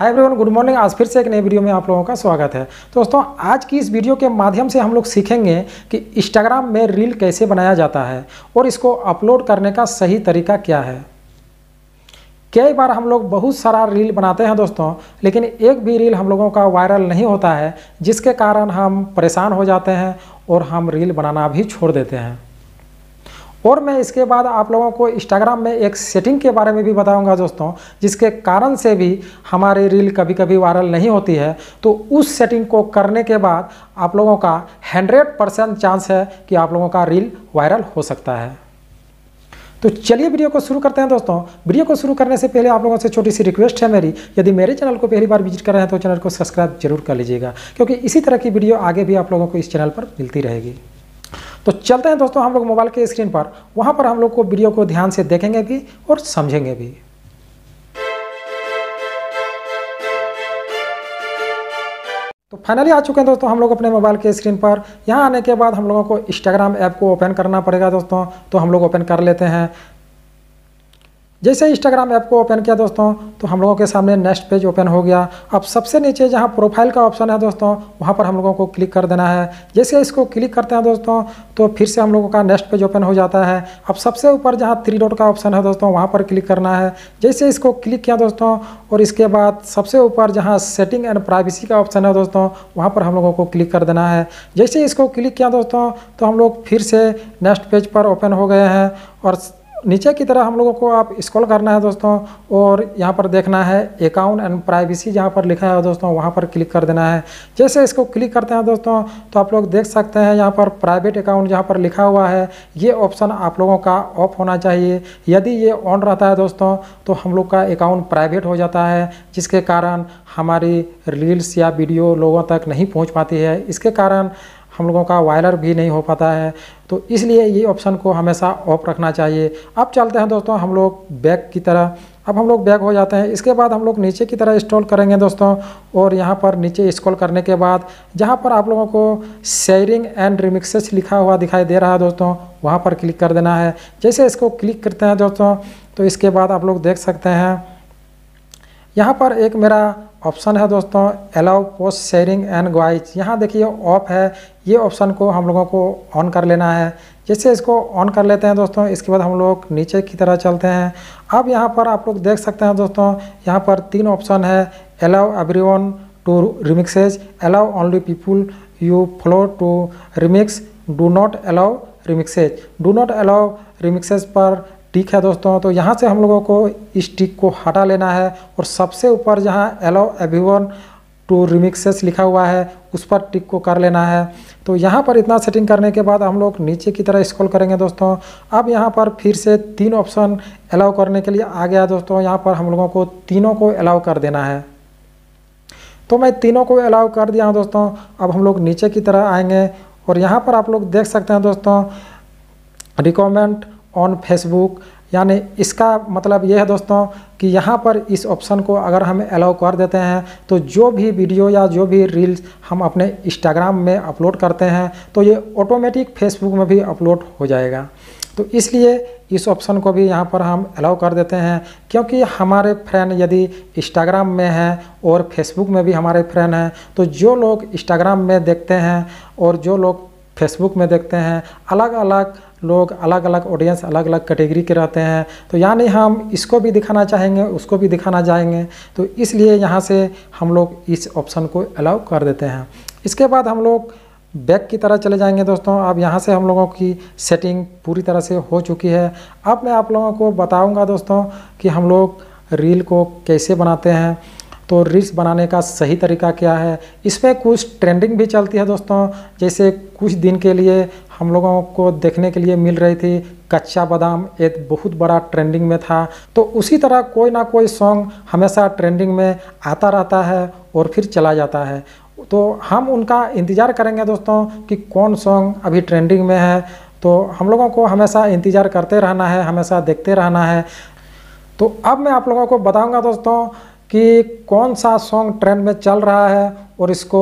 Hi everyone, good morning. आज फिर से एक नई वीडियो में आप लोगों का स्वागत है। तो दोस्तों, आज की इस वीडियो के माध्यम से हम लोग सीखेंगे कि इंस्टाग्राम में रील कैसे बनाया जाता है और इसको अपलोड करने का सही तरीका क्या है। कई बार हम लोग बहुत सारा रील बनाते हैं दोस्तों, लेकिन एक भी रील हम लोगों का वायरल नहीं होता है, जिसके कारण हम परेशान हो जाते हैं और हम रील बनाना भी छोड़ देते हैं। और मैं इसके बाद आप लोगों को इंस्टाग्राम में एक सेटिंग के बारे में भी बताऊंगा दोस्तों, जिसके कारण से भी हमारी रील कभी कभी वायरल नहीं होती है। तो उस सेटिंग को करने के बाद आप लोगों का 100% चांस है कि आप लोगों का रील वायरल हो सकता है। तो चलिए वीडियो को शुरू करते हैं दोस्तों। वीडियो को शुरू करने से पहले आप लोगों से छोटी सी रिक्वेस्ट है मेरी, यदि मेरे चैनल को पहली बार विजिट कर रहे हैं तो चैनल को सब्सक्राइब जरूर कर लीजिएगा, क्योंकि इसी तरह की वीडियो आगे भी आप लोगों को इस चैनल पर मिलती रहेगी। तो चलते हैं दोस्तों, हम लोग मोबाइल के स्क्रीन पर, वहाँ पर हम लोग को वीडियो को ध्यान से देखेंगे भी और समझेंगे भी। तो फाइनली आ चुके हैं दोस्तों हम लोग अपने मोबाइल के स्क्रीन पर। यहाँ आने के बाद हम लोगों को इंस्टाग्राम ऐप को ओपन करना पड़ेगा दोस्तों। तो हम लोग ओपन कर लेते हैं। जैसे इंस्टाग्राम ऐप को ओपन किया दोस्तों, तो हम लोगों के सामने नेक्स्ट पेज ओपन हो गया। अब सबसे नीचे जहां प्रोफाइल का ऑप्शन है दोस्तों, वहां पर हम लोगों को क्लिक कर देना है। जैसे इसको क्लिक करते हैं दोस्तों, तो फिर से हम लोगों का नेक्स्ट पेज ओपन हो जाता है। अब सबसे ऊपर जहां 3 डॉट का ऑप्शन है दोस्तों, वहाँ पर क्लिक करना है। जैसे इसको क्लिक किया दोस्तों, और इसके बाद सबसे ऊपर जहाँ सेटिंग एंड प्राइवेसी का ऑप्शन है दोस्तों, वहाँ पर हम लोगों को क्लिक कर देना है। जैसे इसको क्लिक किया दोस्तों, तो हम लोग फिर से नेक्स्ट पेज पर ओपन हो गए हैं। और नीचे की तरह हम लोगों को आप स्क्रॉल करना है दोस्तों, और यहाँ पर देखना है अकाउंट एंड प्राइवेसी जहाँ पर लिखा है दोस्तों, वहाँ पर क्लिक कर देना है। जैसे इसको क्लिक करते हैं दोस्तों, तो आप लोग देख सकते हैं यहाँ पर प्राइवेट अकाउंट जहाँ पर लिखा हुआ है, ये ऑप्शन आप लोगों का ऑफ होना चाहिए। यदि ये ऑन रहता है दोस्तों, तो हम लोग का अकाउंट प्राइवेट हो जाता है, जिसके कारण हमारी रील्स या वीडियो लोगों तक नहीं पहुँच पाती है। इसके कारण हम लोगों का वायरल भी नहीं हो पाता है। तो इसलिए ये ऑप्शन को हमेशा ऑफ रखना चाहिए। अब चलते हैं दोस्तों हम लोग बैक की तरह। अब हम लोग बैक हो जाते हैं। इसके बाद हम लोग नीचे की तरह स्क्रॉल करेंगे दोस्तों, और यहाँ पर नीचे स्क्रॉल करने के बाद जहाँ पर आप लोगों को शेयरिंग एंड रिमिक्सेस लिखा हुआ दिखाई दे रहा है दोस्तों, वहाँ पर क्लिक कर देना है। जैसे इसको क्लिक करते हैं दोस्तों, तो इसके बाद आप लोग देख सकते हैं यहाँ पर एक मेरा ऑप्शन है दोस्तों, allow post sharing and guys. यहाँ देखिए ऑफ है, ये ऑप्शन को हम लोगों को ऑन कर लेना है। जैसे इसको ऑन कर लेते हैं दोस्तों, इसके बाद हम लोग नीचे की तरह चलते हैं। अब यहाँ पर आप लोग देख सकते हैं दोस्तों, यहाँ पर 3 ऑप्शन है, allow everyone to remixes, allow only people you follow to remix, do not allow remixes. Do not allow remixes पर टिक है दोस्तों, तो यहाँ से हम लोगों को इस टिक को हटा लेना है। और सबसे ऊपर जहाँ अलाउ एवरीवन टू रिमिक्सेस लिखा हुआ है, उस पर टिक को कर लेना है। तो यहाँ पर इतना सेटिंग करने के बाद हम लोग नीचे की तरह स्क्रॉल करेंगे दोस्तों। अब यहाँ पर फिर से 3 ऑप्शन अलाउ करने के लिए आ गया दोस्तों। यहाँ पर हम लोगों को तीनों को अलाउ कर देना है। तो मैं तीनों को अलाउ कर दिया हूँ दोस्तों। अब हम लोग नीचे की तरह आएँगे, और यहाँ पर आप लोग देख सकते हैं दोस्तों, रिकमेंड ऑन फेसबुक, यानी इसका मतलब यह है दोस्तों कि यहाँ पर इस ऑप्शन को अगर हम अलाउ कर देते हैं, तो जो भी वीडियो या जो भी रील्स हम अपने इंस्टाग्राम में अपलोड करते हैं, तो ये ऑटोमेटिक फेसबुक में भी अपलोड हो जाएगा। तो इसलिए इस ऑप्शन को भी यहाँ पर हम अलाउ कर देते हैं, क्योंकि हमारे फ्रेंड यदि इंस्टाग्राम में हैं और फेसबुक में भी हमारे फ्रेंड हैं, तो जो लोग इंस्टाग्राम में देखते हैं और जो लोग फेसबुक में देखते हैं, अलग अलग लोग, अलग अलग ऑडियंस, अलग अलग कैटेगरी के रहते हैं। तो यानी हम इसको भी दिखाना चाहेंगे, उसको भी दिखाना चाहेंगे, तो इसलिए यहाँ से हम लोग इस ऑप्शन को अलाउ कर देते हैं। इसके बाद हम लोग बैक की तरह चले जाएंगे दोस्तों। अब यहाँ से हम लोगों की सेटिंग पूरी तरह से हो चुकी है। अब मैं आप लोगों को बताऊँगा दोस्तों कि हम लोग रील को कैसे बनाते हैं, तो रील्स बनाने का सही तरीका क्या है। इसमें कुछ ट्रेंडिंग भी चलती है दोस्तों, जैसे कुछ दिन के लिए हम लोगों को देखने के लिए मिल रही थी कच्चा बादाम, एक बहुत बड़ा ट्रेंडिंग में था। तो उसी तरह कोई ना कोई सॉन्ग हमेशा ट्रेंडिंग में आता रहता है और फिर चला जाता है। तो हम उनका इंतज़ार करेंगे दोस्तों कि कौन सॉन्ग अभी ट्रेंडिंग में है। तो हम लोगों को हमेशा इंतज़ार करते रहना है, हमेशा देखते रहना है। तो अब मैं आप लोगों को बताऊँगा दोस्तों कि कौन सा सॉन्ग ट्रेंड में चल रहा है और इसको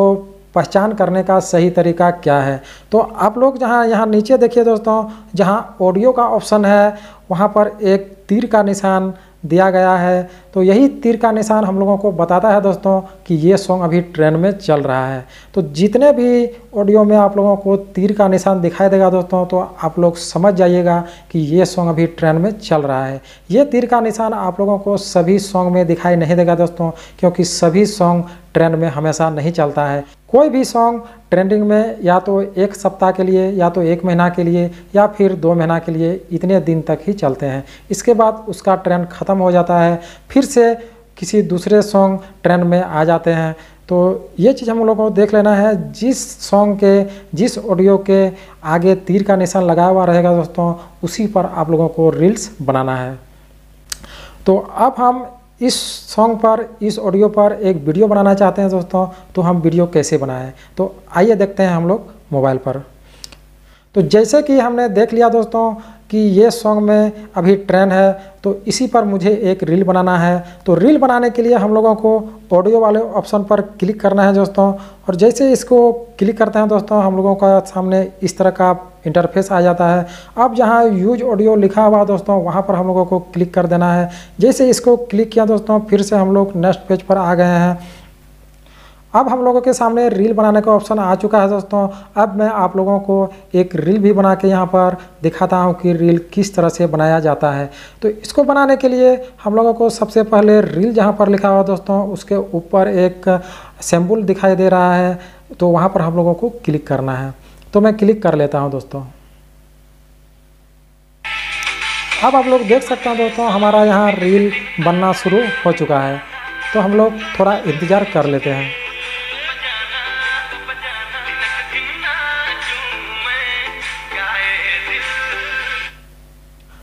पहचान करने का सही तरीका क्या है। तो आप लोग जहाँ यहाँ नीचे देखिए दोस्तों, जहाँ ऑडियो का ऑप्शन है, वहाँ पर एक तीर का निशान दिया गया है। तो यही तीर का निशान हम लोगों को बताता है दोस्तों कि ये सॉन्ग अभी ट्रेंड में चल रहा है। तो जितने भी ऑडियो में आप लोगों को तीर का निशान दिखाई देगा दोस्तों, तो आप लोग समझ जाइएगा कि ये सॉन्ग अभी ट्रेंड में चल रहा है। ये तीर का निशान आप लोगों को सभी सॉन्ग में दिखाई नहीं देगा दोस्तों, क्योंकि सभी सॉन्ग ट्रेंड में हमेशा नहीं चलता है। कोई भी सॉन्ग ट्रेंडिंग में या तो एक सप्ताह के लिए, या तो एक महीना के लिए, या फिर 2 महीना के लिए, इतने दिन तक ही चलते हैं। इसके बाद उसका ट्रेंड ख़त्म हो जाता है, फिर से किसी दूसरे सॉन्ग ट्रेंड में आ जाते हैं। तो ये चीज़ हम लोगों को देख लेना है। जिस सॉन्ग के, जिस ऑडियो के आगे तीर का निशान लगा हुआ रहेगा दोस्तों, उसी पर आप लोगों को रील्स बनाना है। तो अब हम इस सॉन्ग पर, इस ऑडियो पर एक वीडियो बनाना चाहते हैं दोस्तों, तो हम वीडियो कैसे बनाएं, तो आइए देखते हैं हम लोग मोबाइल पर। तो जैसे कि हमने देख लिया दोस्तों कि ये सॉन्ग में अभी ट्रेंड है, तो इसी पर मुझे एक रील बनाना है। तो रील बनाने के लिए हम लोगों को ऑडियो वाले ऑप्शन पर क्लिक करना है दोस्तों, और जैसे इसको क्लिक करते हैं दोस्तों, हम लोगों का सामने इस तरह का इंटरफेस आ जाता है। अब जहाँ यूज ऑडियो लिखा हुआ दोस्तों, वहाँ पर हम लोगों को क्लिक कर देना है। जैसे इसको क्लिक किया दोस्तों, फिर से हम लोग नेक्स्ट पेज पर आ गए हैं। अब हम लोगों के सामने रील बनाने का ऑप्शन आ चुका है दोस्तों। अब मैं आप लोगों को एक रील भी बना के यहाँ पर दिखाता हूँ कि रील किस तरह से बनाया जाता है। तो इसको बनाने के लिए हम लोगों को सबसे पहले रील जहाँ पर लिखा हुआ दोस्तों, उसके ऊपर एक सिंबल दिखाई दे रहा है, तो वहाँ पर हम लोगों को क्लिक करना है। तो मैं क्लिक कर लेता हूँ दोस्तों। अब आप लोग देख सकते हैं दोस्तों, हमारा यहाँ रील बनना शुरू हो चुका है। तो हम लोग थोड़ा इंतज़ार कर लेते हैं।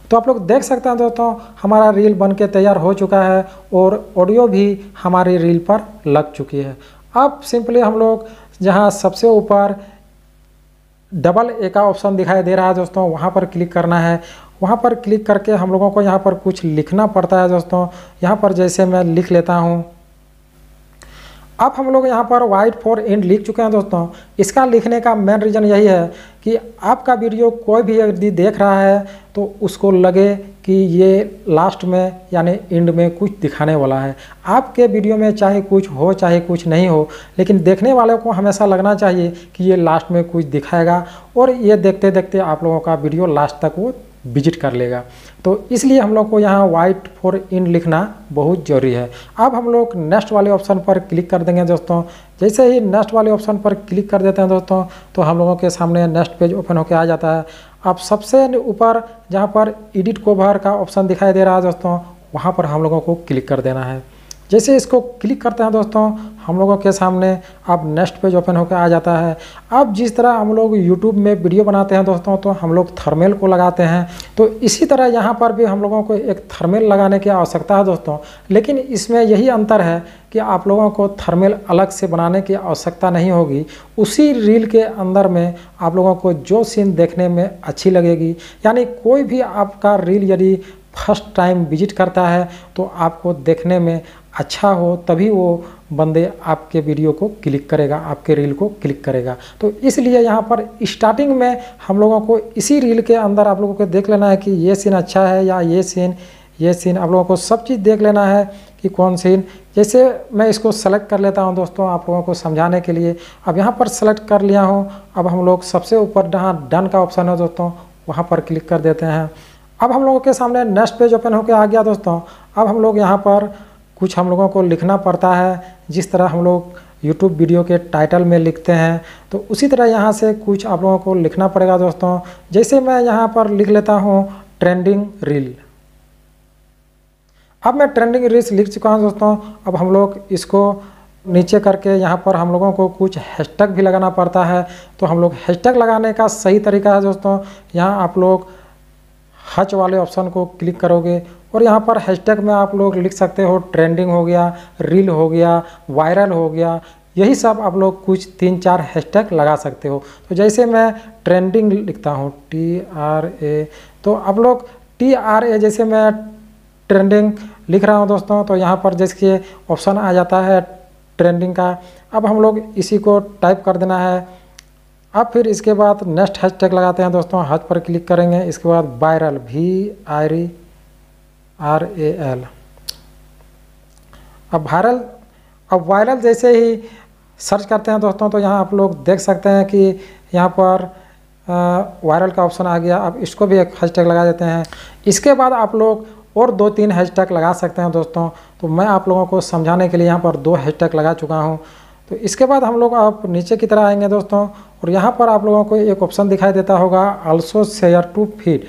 तो आप लोग देख सकते हैं दोस्तों, हमारा रील बनके तैयार हो चुका है और ऑडियो भी हमारी रील पर लग चुकी है। अब सिंपली हम लोग जहाँ सबसे ऊपर डबल A का ऑप्शन दिखाई दे रहा है दोस्तों, वहाँ पर क्लिक करना है। वहाँ पर क्लिक करके हम लोगों को यहाँ पर कुछ लिखना पड़ता है दोस्तों। यहाँ पर जैसे मैं लिख लेता हूँ। अब हम लोग यहाँ पर वाइट फॉर एंड लिख चुके हैं दोस्तों। इसका लिखने का मेन रीज़न यही है कि आपका वीडियो कोई भी यदि देख रहा है तो उसको लगे कि ये लास्ट में यानी एंड में कुछ दिखाने वाला है। आपके वीडियो में चाहे कुछ हो चाहे कुछ नहीं हो, लेकिन देखने वाले को हमेशा लगना चाहिए कि ये लास्ट में कुछ दिखाएगा, और ये देखते देखते आप लोगों का वीडियो लास्ट तक वो विजिट कर लेगा। तो इसलिए हम लोग को यहाँ वाइट फॉर इन लिखना बहुत ज़रूरी है। अब हम लोग नेक्स्ट वाले ऑप्शन पर क्लिक कर देंगे दोस्तों। जैसे ही नेक्स्ट वाले ऑप्शन पर क्लिक कर देते हैं दोस्तों, तो हम लोगों के सामने नेक्स्ट पेज ओपन होकर आ जाता है। अब सबसे ऊपर जहाँ पर एडिट कवर का ऑप्शन दिखाई दे रहा है दोस्तों, वहाँ पर हम लोगों को क्लिक कर देना है। जैसे इसको क्लिक करते हैं दोस्तों, हम लोगों के सामने अब नेक्स्ट पेज ओपन होकर आ जाता है। अब जिस तरह हम लोग YouTube में वीडियो बनाते हैं दोस्तों, तो हम लोग थर्मल को लगाते हैं। तो इसी तरह यहाँ पर भी हम लोगों को एक थर्मल लगाने की आवश्यकता है दोस्तों, लेकिन इसमें यही अंतर है कि आप लोगों को थर्मल अलग से बनाने की आवश्यकता नहीं होगी। उसी रील के अंदर में आप लोगों को जो सीन देखने में अच्छी लगेगी, यानी कोई भी आपका रील यदि फर्स्ट टाइम विजिट करता है तो आपको देखने में अच्छा हो, तभी वो बंदे आपके वीडियो को क्लिक करेगा, आपके रील को क्लिक करेगा। तो इसलिए यहाँ पर स्टार्टिंग में हम लोगों को इसी रील के अंदर आप लोगों को देख लेना है कि ये सीन अच्छा है या ये सीन आप लोगों को सब चीज़ देख लेना है कि कौन सीन। जैसे मैं इसको सेलेक्ट कर लेता हूँ दोस्तों, आप लोगों को समझाने के लिए। अब यहाँ पर सेलेक्ट कर लिया हूँ। अब हम लोग सबसे ऊपर जहाँ डन का ऑप्शन है दोस्तों, वहाँ पर क्लिक कर देते हैं। अब हम लोगों के सामने नेक्स्ट पेज ओपन होकर आ गया दोस्तों। अब हम लोग यहाँ पर कुछ हम लोगों को लिखना पड़ता है, जिस तरह हम लोग YouTube वीडियो के टाइटल में लिखते हैं, तो उसी तरह यहाँ से कुछ आप लोगों को लिखना पड़ेगा दोस्तों। जैसे मैं यहाँ पर लिख लेता हूँ ट्रेंडिंग रील। अब मैं ट्रेंडिंग रील्स लिख चुका हूँ दोस्तों। अब हम लोग इसको नीचे करके यहाँ पर हम लोगों को कुछ हैशटैग भी लगाना पड़ता है। तो हम लोग हैशटैग लगाने का सही तरीका है दोस्तों, यहाँ आप लोग हच वाले ऑप्शन को क्लिक करोगे और यहाँ पर हैशटैग में आप लोग लिख सकते हो, ट्रेंडिंग हो गया, रील हो गया, वायरल हो गया, यही सब आप लोग कुछ 3-4 हैशटैग लगा सकते हो। तो जैसे मैं ट्रेंडिंग लिखता हूँ TRA, तो आप लोग TRA, जैसे मैं ट्रेंडिंग लिख रहा हूँ दोस्तों, तो यहाँ पर जैसे ऑप्शन आ जाता है ट्रेंडिंग का। अब हम लोग इसी को टाइप कर देना है। अब फिर इसके बाद नेक्स्ट हैशटैग लगाते हैं दोस्तों, हैश पर क्लिक करेंगे। इसके बाद वायरल VIRAL अब वायरल जैसे ही सर्च करते हैं दोस्तों तो यहाँ आप लोग देख सकते हैं कि यहाँ पर वायरल का ऑप्शन आ गया। अब इसको भी एक हैशटैग लगा देते हैं। इसके बाद आप लोग और 2-3 हैशटैग लगा सकते हैं दोस्तों, तो मैं आप लोगों को समझाने के लिए यहाँ पर 2 हैशटैग लगा चुका हूँ। तो इसके बाद हम लोग आप नीचे की तरह आएंगे दोस्तों और यहाँ पर आप लोगों को एक ऑप्शन दिखाई देता होगा ऑल्सो शेयर टू फीड।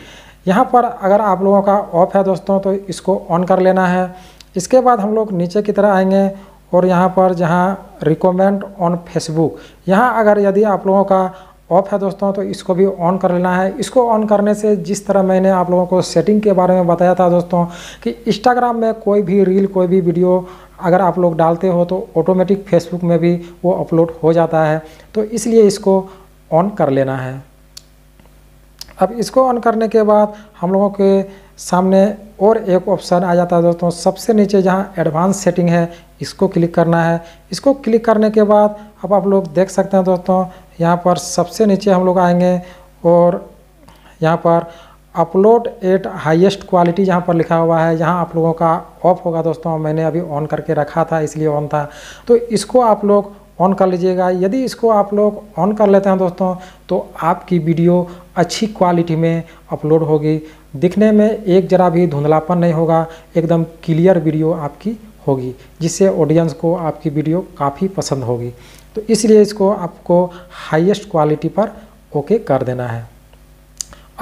यहाँ पर अगर आप लोगों का ऑफ है दोस्तों तो इसको ऑन कर लेना है। इसके बाद हम लोग नीचे की तरह आएंगे और यहाँ पर जहाँ रिकमेंड ऑन फेसबुक, यहाँ अगर यदि आप लोगों का ऑफ है दोस्तों तो इसको भी ऑन कर लेना है। इसको ऑन करने से जिस तरह मैंने आप लोगों को सेटिंग के बारे में बताया था दोस्तों कि इंस्टाग्राम में कोई भी रील कोई भी वीडियो अगर आप लोग डालते हो तो ऑटोमेटिक फेसबुक में भी वो अपलोड हो जाता है, तो इसलिए इसको ऑन कर लेना है। अब इसको ऑन करने के बाद हम लोगों के सामने और एक ऑप्शन आ जाता है दोस्तों, सबसे नीचे जहाँ एडवांस सेटिंग है इसको क्लिक करना है। इसको क्लिक करने के बाद अब आप लोग देख सकते हैं दोस्तों यहाँ पर सबसे नीचे हम लोग आएंगे और यहाँ पर अपलोड एट हाईएस्ट क्वालिटी जहाँ पर लिखा हुआ है यहाँ आप लोगों का ऑफ होगा दोस्तों। मैंने अभी ऑन करके रखा था इसलिए ऑन था, तो इसको आप लोग ऑन कर लीजिएगा। यदि इसको आप लोग ऑन कर लेते हैं दोस्तों तो आपकी वीडियो अच्छी क्वालिटी में अपलोड होगी, दिखने में एक जरा भी धुंधलापन नहीं होगा, एकदम क्लियर वीडियो आपकी होगी जिससे ऑडियंस को आपकी वीडियो काफ़ी पसंद होगी। तो इसलिए इसको आपको हाईएस्ट क्वालिटी पर ओके कर देना है।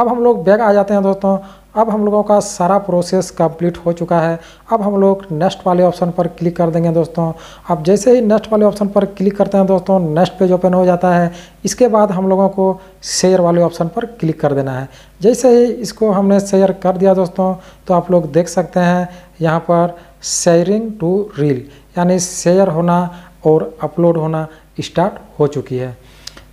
अब हम लोग बैक आ जाते हैं दोस्तों। अब हम लोगों का सारा प्रोसेस कंप्लीट हो चुका है। अब हम लोग नेक्स्ट वाले ऑप्शन पर क्लिक कर देंगे दोस्तों। अब जैसे ही नेक्स्ट वाले ऑप्शन पर क्लिक करते हैं दोस्तों नेक्स्ट पेज ओपन हो जाता है। इसके बाद हम लोगों को शेयर वाले ऑप्शन पर क्लिक कर देना है। जैसे ही इसको हमने शेयर कर दिया दोस्तों तो आप लोग देख सकते हैं यहाँ पर शेयरिंग टू रील, यानी शेयर होना और अपलोड होना स्टार्ट हो चुकी है।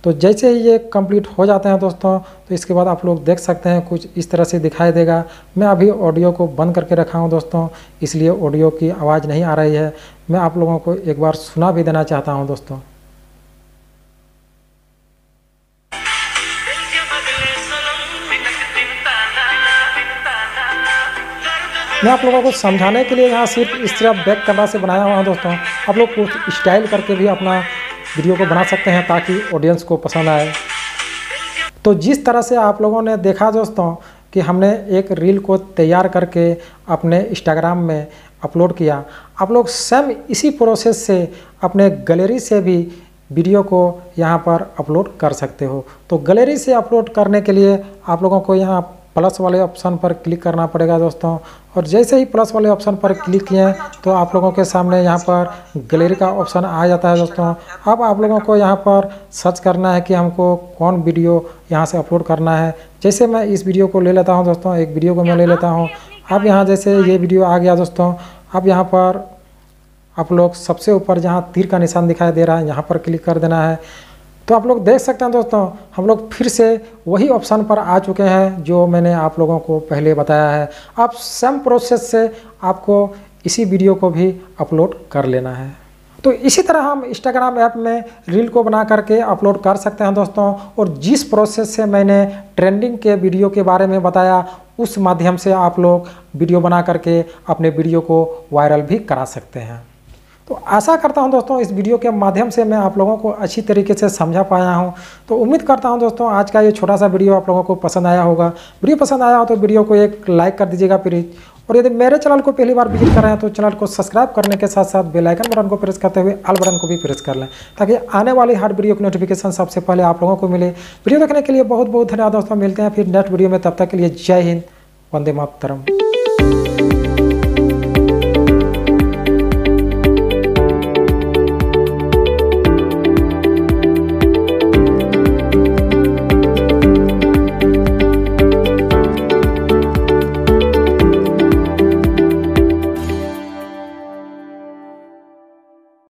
तो जैसे ही ये कंप्लीट हो जाते हैं दोस्तों तो इसके बाद आप लोग देख सकते हैं कुछ इस तरह से दिखाई देगा। मैं अभी ऑडियो को बंद करके रखा हूं दोस्तों, इसलिए ऑडियो की आवाज़ नहीं आ रही है। मैं आप लोगों को एक बार सुना भी देना चाहता हूं दोस्तों। मैं आप लोगों को समझाने के लिए यहाँ सिर्फ इस तरह बैक कैमरा से बनाया हुआ है दोस्तों। आप लोग कुछ स्टाइल करके भी अपना वीडियो को बना सकते हैं ताकि ऑडियंस को पसंद आए। तो जिस तरह से आप लोगों ने देखा दोस्तों कि हमने एक रील को तैयार करके अपने इंस्टाग्राम में अपलोड किया, आप लोग सेम इसी प्रोसेस से अपने गैलरी से भी वीडियो को यहाँ पर अपलोड कर सकते हो। तो गैलरी से अपलोड करने के लिए आप लोगों को यहाँ प्लस वाले ऑप्शन पर क्लिक करना पड़ेगा दोस्तों। और जैसे ही प्लस वाले ऑप्शन पर क्लिक किए तो आप लोगों के सामने यहाँ पर गैलरी का ऑप्शन आ जाता है दोस्तों। अब आप लोगों को यहाँ पर सर्च करना है कि हमको कौन वीडियो यहाँ से अपलोड करना है। जैसे मैं इस वीडियो को ले लेता हूँ दोस्तों, एक वीडियो को मैं ले लेता हूँ। अब यहाँ जैसे ये वीडियो आ गया दोस्तों। अब यहाँ पर आप लोग सबसे ऊपर जहाँ तीर का निशान दिखाई दे रहा है यहाँ पर क्लिक कर देना है। तो आप लोग देख सकते हैं दोस्तों हम लोग फिर से वही ऑप्शन पर आ चुके हैं जो मैंने आप लोगों को पहले बताया है। आप सेम प्रोसेस से आपको इसी वीडियो को भी अपलोड कर लेना है। तो इसी तरह हम इंस्टाग्राम ऐप में रील को बना करके अपलोड कर सकते हैं दोस्तों। और जिस प्रोसेस से मैंने ट्रेंडिंग के वीडियो के बारे में बताया उस माध्यम से आप लोग वीडियो बना करके अपने वीडियो को वायरल भी करा सकते हैं। तो आशा करता हूं दोस्तों इस वीडियो के माध्यम से मैं आप लोगों को अच्छी तरीके से समझा पाया हूं। तो उम्मीद करता हूं दोस्तों आज का ये छोटा सा वीडियो आप लोगों को पसंद आया होगा। वीडियो पसंद आया हो तो वीडियो को एक लाइक कर दीजिएगा प्लीज। और यदि मेरे चैनल को पहली बार विजिट कर रहे हैं तो चैनल को सब्सक्राइब करने के साथ साथ बेल आइकन बटन को प्रेस करते हुए ऑल बटन को भी प्रेस कर लें ताकि आने वाली हर वीडियो की नोटिफिकेशन सबसे पहले आप लोगों को मिले। वीडियो देखने के लिए बहुत बहुत धन्यवाद दोस्तों। मिलते हैं फिर नेक्स्ट वीडियो में, तब तक के लिए जय हिंद, वंदे मातरम।